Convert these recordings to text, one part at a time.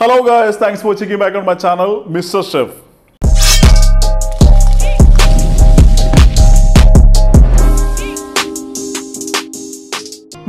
Hello guys, thanks for checking back on my channel, MrChef.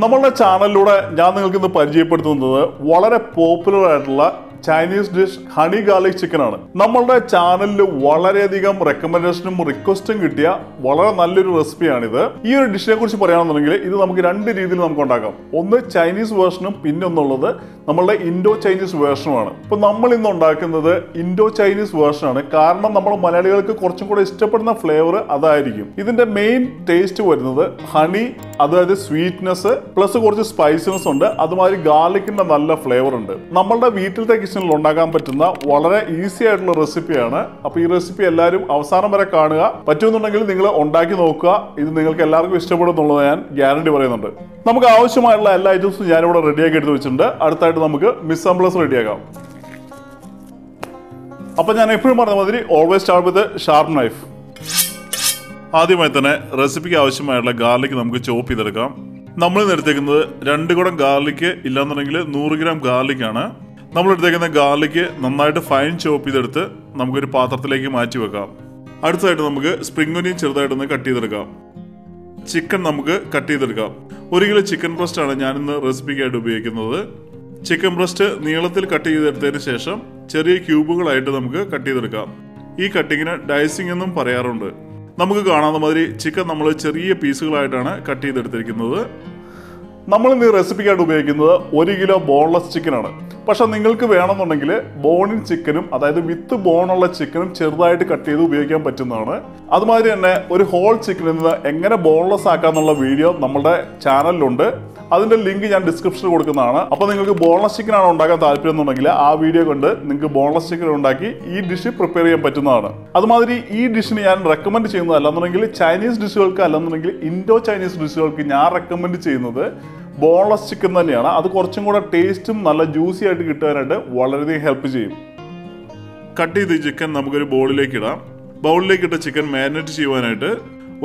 Nammude channel lode njan ningalkku innu parichayapeduthunathu valare popular aayittulla Chinese dish honey garlic chicken aanu. Nammude channel il valare adhigam recommendationum requestum kittiya valare nalloru recipe aanidhu. Ee oru dish ne kurichu parayanennengil idu namukku rendu reethiyil namukku undakam. Onnu Chinese versionum pinnonnullathu nammude Indo Chinese version aanu. Appo nammal innu undakunnathu Indo Chinese version aanu. Kaaranam nammal Malayalikku korchum koode ishtappeduന്ന flavor adayirikkum. Idinte main taste varunathu honey അതായത് sweetness plus കുറച്ച് spiciness ഉണ്ട് അതുമാതിരി ഗാർലിക്കിന്റെ നല്ല flavour ഉണ്ട് നമ്മുടെ വീട്ടിലത്തെ കിച്ചണിൽ ഉണ്ടാക്കാൻ പറ്റുന്ന വളരെ ഈസി ആയിട്ടുള്ള റെസിപ്പിയാണ് അപ്പോൾ ഈ റെസിപ്പി എല്ലാവരും അവസാനം വരെ കാണുക പറ്റുന്നുണ്ടെങ്കിൽ നിങ്ങൾ ഉണ്ടാക്കി നോക്കുക ഇത് നിങ്ങൾക്ക് എല്ലാവർക്കും ഇഷ്ടപ്പെടുമെന്നുള്ളത് ഞാൻ ഗ്യാരണ്ടി പറയുന്നുണ്ട് നമുക്ക് ആവശ്യമായുള്ള എല്ലാ ഐറ്റംസും ഞാൻ ഇവിടെ റെഡിയാക്കി എടുത്തു വെച്ചിട്ടുണ്ട് അടുത്തായിട്ട് നമുക്ക് മിസംബ്ലസ് റെഡിയാക്കാം അപ്പോൾ ഞാൻ എപ്പോഴും പറഞ്ഞതുപോലെ always start with sharp knife ആദ്യമായി തന്നെ റെസിപ്പിക്ക് ആവശ്യമായുള്ള ഗാർലിക് നമുക്ക് ചോപ്പ് ചെയ്തെടുക്കാം നമ്മൾ എടുത്തേക്കുന്നത് 2 കുടം ഗാർലിക് ഇല്ലാന്നുണ്ടെങ്കിൽ 100 ഗ്രാം ഗാർലിക്കാണ് നമ്മൾ എടുത്തേക്കുന്ന ഗാർലിക് നന്നായിട്ട് ഫൈൻ ചോപ്പ് ചെയ്തെടുത്ത് നമുക്കൊരു പാത്രത്തിലേക്ക് മാറ്റി വെക്കാം അടുത്തതായിട്ട് നമുക്ക് സ്പ്രിംഗ് ഒനിയൻ ചെറുതായിട്ടൊന്ന് കട്ട് ചെയ്തെടുക്കാം ചിക്കൻ നമുക്ക് കട്ട് ചെയ്തെടുക്കാം 1 കിലോ ചിക്കൻ ബ്രസ്റ്റാണ് ഞാനിന്ന് റെസിപ്പിക്കായിട്ട് ഉപയോഗിക്കുന്നത് ചിക്കൻ ബ്രസ്റ്റ് നീളത്തിൽ കട്ട് ചെയ്തെടുത്തതിന് ശേഷം ചെറിയ ക്യൂബുകളായിട്ട് നമുക്ക് കട്ട് ചെയ്തെടുക്കാം ഈ കട്ടിങ്ങിന് ഡൈസിംഗ് എന്നും പറയാറുണ്ട് നമുക്ക് കാണാവുന്ന മാതിരി ചിക്കൻ നമ്മൾ ചെറിയ പീസുകളായിട്ടാണ് കട്ട് ചെയ്തെടുത്തിരിക്കുന്നത് നമ്മൾ ഈ റെസിപ്പിക്കായിട്ട് ഉപയോഗിക്കുന്നത് 1 കിലോ ബോൺലെസ് ചിക്കനാണ് പക്ഷെ നിങ്ങൾക്ക് വേണമെന്നുണ്ടെങ്കിൽ ബോണിൻ ചിക്കനും അതായത് വിത്ത് ബോണുള്ള ചിക്കനും ചെറുതായിട്ട് കട്ട് ചെയ്ത് ഉപയോഗിക്കാൻ പറ്റുന്നതാണ് അതുമാതിരി തന്നെ ഒരു ഹോൾ ചിക്കനിൽ നിന്ന് എങ്ങനെ ബോൺലെസ് ആക്കാമെന്നുള്ള വീഡിയോ നമ്മുടെ ചാനലിലുണ്ട് അതിന്റെ ലിങ്ക് ഞാൻ ഡിസ്ക്രിപ്ഷനിൽ കൊടുക്കുന്നതാണ് അപ്പോൾ നിങ്ങൾക്ക് ബോൺലെസ് ചിക്കൻ ആണ് ഉണ്ടാക്കാൻ താല്പര്യമുണ്ടെങ്കിൽ ആ വീഡിയോ കണ്ട് നിങ്ങൾക്ക് ബോൺലെസ് ചിക്കൻ ഉണ്ടാക്കി ഈ ഡിഷ് പ്രിപ്പയർ ചെയ്യാൻ പറ്റുന്നതാണ് അതുമാതിരി ഈ ഡിഷിന് ഞാൻ റെക്കമെൻഡ് ചെയ്യുന്നത് അല്ലെന്നുണ്ടെങ്കിൽ ചൈനീസ് ഡിഷുകൾക്ക് അല്ലെന്നുണ്ടെങ്കിൽ ഇൻഡോ ചൈനീസ് ഡിഷുകൾക്ക് ഞാൻ റെക്കമെൻഡ് ചെയ്യുന്നത് ബോൺലെസ് ചിക്കൻ തന്നെയാണ് അത് കുറച്ചും കൂടെ ടേസ്റ്റും നല്ല ജ്യൂസി ആയിട്ട് കിട്ടാനായിട്ട് വളരെയധികം ഹെൽപ്പ് ചെയ്യും കട്ട് ചെയ്ത ചിക്കൻ നമുക്കൊരു ബൗളിലേക്ക് ഇടാം ബൗളിലേക്ക് ഇട്ട ചിക്കൻ മാരിനേറ്റ് ചെയ്യുവാനായിട്ട്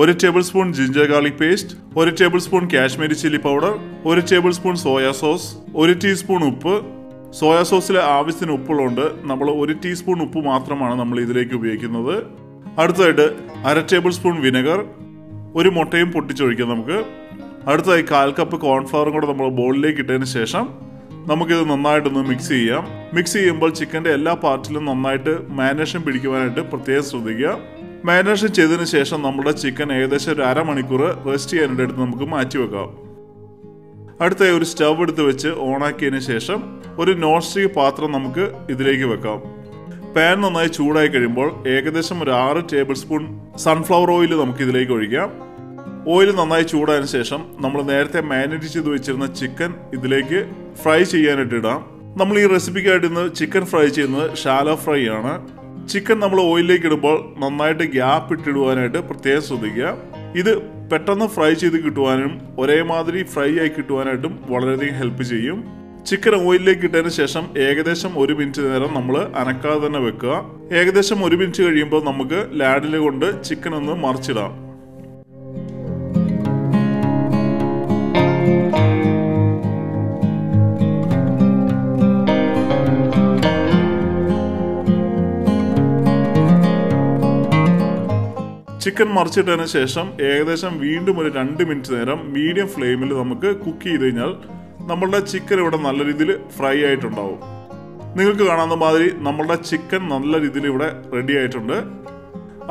1 table spoon ginger garlic paste 1 table spoon Kashmiri chilli powder 1 table spoon soya sauce 1 teaspoon ഉപ്പ് സോയാ സോസിലെ ആവശ്യത്തിന് ഉപ്പുള്ളതുകൊണ്ട് നമ്മൾ 1 ടീസ്പൂൺ ഉപ്പ് മാത്രമാണ് നമ്മൾ ഇതിലേക്ക് ഉപയോഗിക്കുന്നത് അടുത്തതായിട്ട് 1/2 ടേബിൾ സ്പൂൺ വിനെഗർ 1 മുട്ടയും പൊട്ടിച്ചൊഴിക്കാം നമുക്ക് അടുത്തായി 1/4 കപ്പ് കോൺഫ്ലവറും കൂടെ നമ്മൾ ബൗളിലേക്ക് ഇട്ടതിന് ശേഷം നമുക്കിത് നന്നായിട്ടൊന്ന് മിക്സ് ചെയ്യാം മിക്സ് ചെയ്യുമ്പോൾ ചിക്കൻ്റെ എല്ലാ പാർട്ടിലും നന്നായിട്ട് മാരിനേഷൻ പിടിക്കുവാനായിട്ട് പ്രത്യേകം ശ്രദ്ധിക്കുക മാരിനേഷൻ ചെയ്തതിന് ശേഷം നമ്മുടെ ചിക്കൻ ഏകദേശം ഒരു അരമണിക്കൂർ റെസ്റ്റ് ചെയ്യാനായിട്ട് എടുത്ത് നമുക്ക് മാറ്റി വെക്കാം അടുത്തായി ഒരു സ്റ്റവ് എടുത്ത് വെച്ച് ഓണാക്കിയതിന് ശേഷം ഒരു നോൺ സ്റ്റിക്ക് പാത്രം നമുക്ക് ഇതിലേക്ക് വെക്കാം പാൻ നന്നായി ചൂടായി കഴിയുമ്പോൾ ഏകദേശം ഒരു 6 ടേബിൾ സ്പൂൺ സൺഫ്ലവർ ഓയിൽ നമുക്ക് ഇതിലേക്ക് ഒഴിക്കാം ഓയിൽ നന്നായി ചൂടായതിനു ശേഷം നമ്മൾ നേരത്തെ മാരിനേറ്റ് ചെയ്ത് വെച്ചിരുന്ന ചിക്കൻ ഇതിലേക്ക് ഫ്രൈ ചെയ്യാനായിട്ട് ഇടാം നമ്മൾ ഈ റെസിപ്പിക്കായിട്ട് ഇന്ന് ചിക്കൻ ഫ്രൈ ചെയ്യുന്നത് ഷാലോ ഫ്രൈ ആണ് ചിക്കൻ നമ്മൾ ഓയിലിലേക്ക് ഇടുമ്പോൾ നന്നായിട്ട് ഗ്യാപ്പ് ഇട്ടിടുവാനായിട്ട് പ്രത്യേകം ശ്രദ്ധിക്കുക ഇത് പെട്ടെന്ന് ഫ്രൈ ചെയ്ത് കിട്ടുവാനും ഒരേമാതിരി ഫ്രൈ ആയി കിട്ടുവാനായിട്ടും വളരെയധികം ഹെൽപ്പ് ചെയ്യും ചിക്കൻ ഓയിലിലേക്ക് ഇട്ടതിന് ശേഷം ഏകദേശം 1 മിനിറ്റ് നേരം നമ്മൾ അനക്കാതെ തന്നെ വെക്കുക ഏകദേശം 1 മിനിറ്റ് കഴിയുമ്പോൾ നമുക്ക് ലാഡിൽ കൊണ്ട് ചിക്കൻ ഒന്ന് മറിച്ചിടാം ചിക്കൻ മറിച്ചിട്ടതിന് ശേഷം ഏകദേശം വീണ്ടും ഒരു 2 മിനിറ്റ് നേരം മീഡിയം ഫ്ലെയിമിൽ നമുക്ക് കുക്ക് ചെയ്ത് കഴിഞ്ഞാൽ നമ്മളുടെ ചിക്കൻ ഇവിടെ നല്ല രീതിയിൽ ഫ്രൈ ആയിട്ടുണ്ടാവും നിങ്ങൾക്ക് കാണാവുന്ന മാതിരി നമ്മളുടെ ചിക്കൻ നല്ല രീതിയിൽ ഇവിടെ റെഡി ആയിട്ടുണ്ട്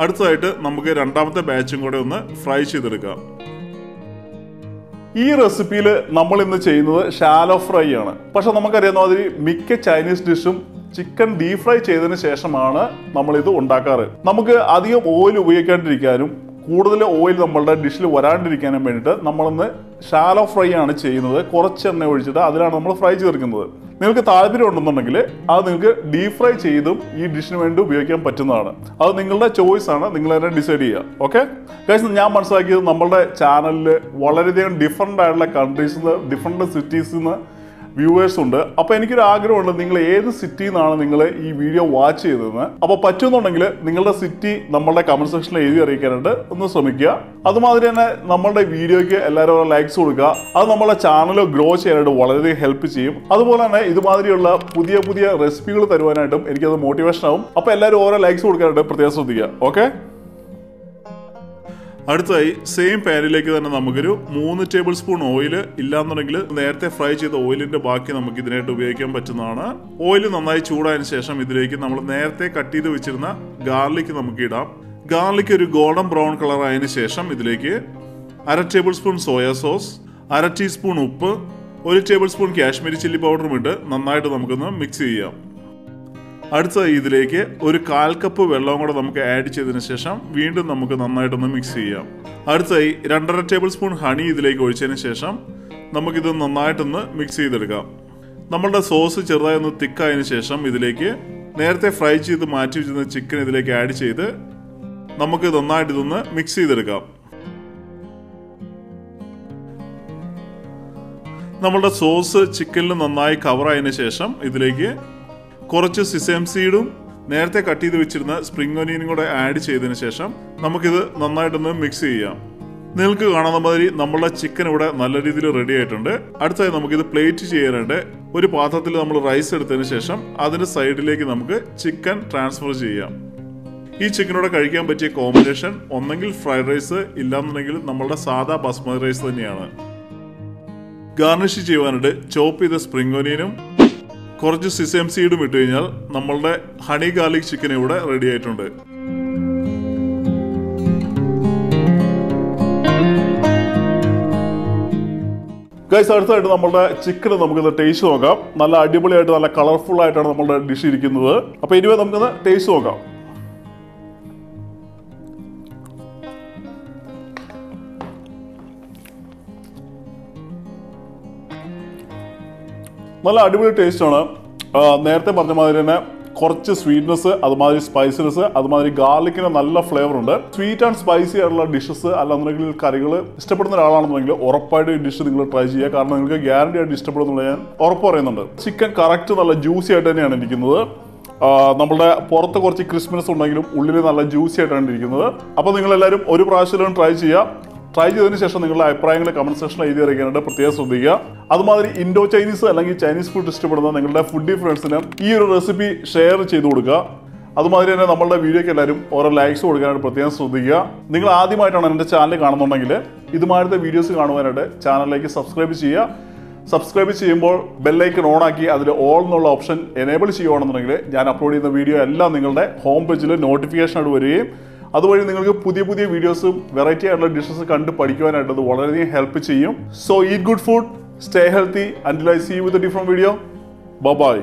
അടുത്തതായിട്ട് നമുക്ക് 2ാമത്തെ ബാച്ചും കൂടെ ഒന്ന് ഫ്രൈ ചെയ്തെടുക്കാം ഈ റെസിപ്പിയിൽ നമ്മൾ ഇന്ന് ചെയ്യുന്നത് ഷാലോ ഫ്രൈ ആണ് പക്ഷെ നമുക്കറിയാവുന്ന മാതിരി മിക്ക ചൈനീസ് ഡിഷും ചിക്കൻ ഡീപ് ഫ്രൈ ചെയ്തതിന് ശേഷമാണ് നമ്മളിത് ഉണ്ടാക്കാറ് നമുക്ക് അധികം ഓയിൽ ഉപയോഗിക്കാണ്ടിരിക്കാനും കൂടുതൽ ഓയിൽ നമ്മളുടെ ഡിഷിൽ വരാണ്ടിരിക്കാനും വേണ്ടിയിട്ട് നമ്മളിന്ന് ഷാലോ ഫ്രൈ ആണ് ചെയ്യുന്നത് കുറച്ച് എണ്ണ ഒഴിച്ചിട്ട് അതിലാണ് നമ്മൾ ഫ്രൈ ചെയ്തെടുക്കുന്നത് നിങ്ങൾക്ക് താല്പര്യം ഉണ്ടെന്നുണ്ടെങ്കിൽ അത് നിങ്ങൾക്ക് ഡീപ് ഫ്രൈ ചെയ്തും ഈ ഡിഷിന് വേണ്ടി ഉപയോഗിക്കാൻ പറ്റുന്നതാണ് അത് നിങ്ങളുടെ ചോയ്സ് ആണ് നിങ്ങൾ തന്നെ ഡിസൈഡ് ചെയ്യുക ഓക്കെ ഗൈസ് ഞാൻ മനസ്സിലാക്കിയത് നമ്മളുടെ ചാനലിൽ വളരെയധികം ഡിഫറൻ്റ് ആയിട്ടുള്ള കൺട്രീസിൽ നിന്ന് ഡിഫറെൻ്റ് സിറ്റീസിൽ നിന്ന് viewers ഉണ്ട്. അപ്പോൾ എനിക്ക് ഒരു ആഗ്രഹമുണ്ട് നിങ്ങൾ ഏത് സിറ്റിയിൽ നിന്നാണ് നിങ്ങൾ ഈ വീഡിയോ വാച്ച് ചെയ്തതെന്ന്. അപ്പോൾ പറ്റുന്നുണ്ടെങ്കിൽ നിങ്ങളുടെ സിറ്റി നമ്മുടെ കമന്റ് സെക്ഷനിൽ എഴുതി അറിയിക്കാനായിട്ട് ഒന്ന് ശ്രമിക്കുക. അതുമാതിരി തന്നെ നമ്മുടെ വീഡിയോയ്ക്ക് എല്ലാവരും ലൈക്സ് കൊടുക്കുക. അത് നമ്മുടെ ചാനൽ ഗ്രോ ചെയ്യാനായിട്ട് വളരെ ഹെൽപ്പ് ചെയ്യും. അതുപോലെ തന്നെ ഇതുമാതിരിയുള്ള പുതിയ പുതിയ റെസിപ്പികൾ തരുവാനായിട്ടും എനിക്കത് മോട്ടിവേഷൻ ആവും. അപ്പോൾ എല്ലാവരും ഓരോ ലൈക്സ് കൊടുക്കാനായിട്ട് പ്രത്യേകം ശ്രദ്ധിക്കുക. ഓക്കെ അടുത്തായി സെയിം പാനിലേക്ക് തന്നെ നമുക്കൊരു 3 ടേബിൾ സ്പൂൺ ഓയിൽ ഇല്ലാന്നുണ്ടെങ്കിൽ നേരത്തെ ഫ്രൈ ചെയ്ത ഓയിലിന്റെ ബാക്കി നമുക്ക് ഇതിനായിട്ട് ഉപയോഗിക്കാൻ പറ്റുന്നതാണ്. ഓയിൽ നന്നായി ചൂടായതിനു ശേഷം ഇതിലേക്ക് നമ്മൾ നേരത്തെ കട്ട് ചെയ്ത് വെച്ചിരുന്ന ഗാർലിക് നമുക്ക് ഇടാം. ഗാർലിക് ഒരു ഗോൾഡൻ ബ്രൗൺ കളർ ആയതിനു ശേഷം ഇതിലേക്ക് 1/2 table spoon soya sauce, 1/2 teaspoon ഉപ്പ്, 1 ടേബിൾ സ്പൂൺ കാശ്മീരി ചില്ലി പൗഡറും ഇട്ട് നന്നായിട്ട് നമുക്കൊന്ന് മിക്സ് ചെയ്യാം. അടുത്തത് ഇതിലേക്ക് ഒരു 1/4 കപ്പ് വെള്ളവും കൂടെ നമുക്ക് ആഡ് ചെയ്തതിനു ശേഷം വീണ്ടും നമുക്ക് നന്നായിട്ടൊന്ന് മിക്സ് ചെയ്യാം. അടുത്തതായി 2.5 ടേബിൾ സ്പൂൺ ഹണി ഇതിലേക്ക് ഒഴിച്ചതിന് ശേഷം നമുക്കിത് നന്നായിട്ടൊന്ന് മിക്സ് ചെയ്തെടുക്കാം. നമ്മളുടെ സോസ് ചെറുതായി ഒന്ന് തിക്കായതിനു ശേഷം ഇതിലേക്ക് നേരത്തെ ഫ്രൈ ചെയ്ത് മാറ്റി വെച്ചിരുന്ന ചിക്കൻ ഇതിലേക്ക് ആഡ് ചെയ്ത് നമുക്ക് നന്നായിട്ട് ഇതൊന്ന് മിക്സ് ചെയ്തെടുക്കാം. നമ്മളുടെ സോസ് ചിക്കനിൽ നന്നായി കവറായതിനു ശേഷം ഇതിലേക്ക് കുറച്ച് സിസം സീഡും നേരത്തെ കട്ട് ചെയ്ത് വെച്ചിരുന്ന സ്പ്രിംഗ് ഒനിയനും കൂടെ ആഡ് ചെയ്തതിന് ശേഷം നമുക്കിത് നന്നായിട്ടൊന്ന് മിക്സ് ചെയ്യാം. നിങ്ങൾക്ക് കാണുന്ന മാതിരി നമ്മളുടെ ചിക്കൻ ഇവിടെ നല്ല രീതിയിൽ റെഡി ആയിട്ടുണ്ട്. അടുത്തായി നമുക്കിത് പ്ലേറ്റ് ചെയ്യാനായിട്ട് ഒരു പാത്രത്തിൽ നമ്മൾ റൈസ് എടുത്തതിന് ശേഷം അതിൻ്റെ സൈഡിലേക്ക് നമുക്ക് ചിക്കൻ ട്രാൻസ്ഫർ ചെയ്യാം. ഈ ചിക്കനോടെ കഴിക്കാൻ പറ്റിയ കോമ്പിനേഷൻ ഒന്നെങ്കിൽ ഫ്രൈഡ് റൈസ്, ഇല്ലാന്നുണ്ടെങ്കിൽ നമ്മളുടെ സാധാ ബസ്മതി റൈസ് തന്നെയാണ്. ഗാർണിഷ് ചെയ്യാനായിട്ട് ചോപ്പ് ചെയ്ത സ്പ്രിംഗ് ഒനിയനും കുറച്ച് സിസം സീഡും ഇട്ട് കഴിഞ്ഞാൽ നമ്മളുടെ ഹണി ഗാർലിക് ചിക്കൻ ഇവിടെ റെഡി ആയിട്ടുണ്ട്. ഗൈസ് അടുത്തായിട്ട് നമ്മളുടെ ചിക്കൻ നമുക്കിത് ടേസ്റ്റ് നോക്കാം. നല്ല അടിപൊളിയായിട്ട് നല്ല കളർഫുൾ ആയിട്ടാണ് നമ്മളുടെ ഡിഷ് ഇരിക്കുന്നത്. അപ്പോൾ ഇനി നമുക്കിത് ടേസ്റ്റ് നോക്കാം. നല്ല അടിപൊളി ടേസ്റ്റാണ്. നേരത്തെ പറഞ്ഞ മാതിരി തന്നെ കുറച്ച് സ്വീറ്റ്നെസ്, അതുമാതിരി സ്പൈസിനെസ്, അതുമാതിരി ഗാർലിക്കിന് നല്ല ഫ്ലേവർ ഉണ്ട്. സ്വീറ്റ് ആൻഡ് സ്പൈസി ആയിട്ടുള്ള ഡിഷസ് അല്ലാന്നുണ്ടെങ്കിൽ കറികൾ ഇഷ്ടപ്പെടുന്ന ഒരാളാണെന്നുണ്ടെങ്കിൽ ഉറപ്പായിട്ട് ഈ ഡിഷ് നിങ്ങൾ ട്രൈ ചെയ്യുക. കാരണം നിങ്ങൾക്ക് ഗ്യാരണ്ടി ആയിട്ട് ഇഷ്ടപ്പെടുന്നുള്ളത് ഞാൻ ഉറപ്പ് പറയുന്നുണ്ട്. ചിക്കൻ കറക്റ്റ് നല്ല ജ്യൂസി ആയിട്ട് തന്നെയാണ് ഇരിക്കുന്നത്. നമ്മുടെ പുറത്ത് കുറച്ച് ക്രിസ്മസ് ഉണ്ടെങ്കിലും ഉള്ളിൽ നല്ല ജ്യൂസി ആയിട്ടാണ് ഇരിക്കുന്നത്. അപ്പോൾ നിങ്ങളെല്ലാവരും ഒരു പ്രാവശ്യം ട്രൈ ചെയ്യുക. ട്രൈ ചെയ്തതിന് ശേഷം നിങ്ങളുടെ അഭിപ്രായങ്ങൾ കമന്റ് സെക്ഷനിൽ എഴുതി അറിയിക്കാനായിട്ട് പ്രത്യേകം ശ്രദ്ധിക്കുക. അതുമാതിരി ഇൻഡോ ചൈനീസ് അല്ലെങ്കിൽ ചൈനീസ് ഫുഡ് ഇഷ്ടപ്പെടുന്ന നിങ്ങളുടെ ഫുഡി ഫ്രണ്ട്സിന് ഈ ഒരു റെസിപ്പി ഷെയർ ചെയ്ത് കൊടുക്കുക. അതുമാതിരി തന്നെ നമ്മളുടെ വീഡിയോയ്ക്ക് എല്ലാവരും ഓരോ ലൈക്സ് കൊടുക്കാനായിട്ട് പ്രത്യേകം ശ്രദ്ധിക്കുക. നിങ്ങൾ ആദ്യമായിട്ടാണ് എൻ്റെ ചാനൽ കാണുന്നുണ്ടെങ്കിൽ ഇതുമാതിരത്തെ വീഡിയോസ് കാണുവാനായിട്ട് ചാനലിലേക്ക് സബ്സ്ക്രൈബ് ചെയ്യുക. സബ്സ്ക്രൈബ് ചെയ്യുമ്പോൾ ബെല്ലൈക്കൺ ഓണാക്കി അതിൽ ഓൾ എന്നുള്ള ഓപ്ഷൻ എനേബിൾ ചെയ്യുകയാണെന്നുണ്ടെങ്കിൽ ഞാൻ അപ്ലോഡ് ചെയ്യുന്ന വീഡിയോ എല്ലാം നിങ്ങളുടെ ഹോം പേജിൽ നോട്ടിഫിക്കേഷനായിട്ട് വരികയും അതുവഴി നിങ്ങൾക്ക് പുതിയ പുതിയ വീഡിയോസും വെറൈറ്റി ആയിട്ടുള്ള ഡിഷസ് കണ്ട് പഠിക്കുവാനായിട്ട് അത് വളരെയധികം ഹെൽപ്പ് ചെയ്യും. So eat good food, stay healthy, and I see you with a different video. Bye by.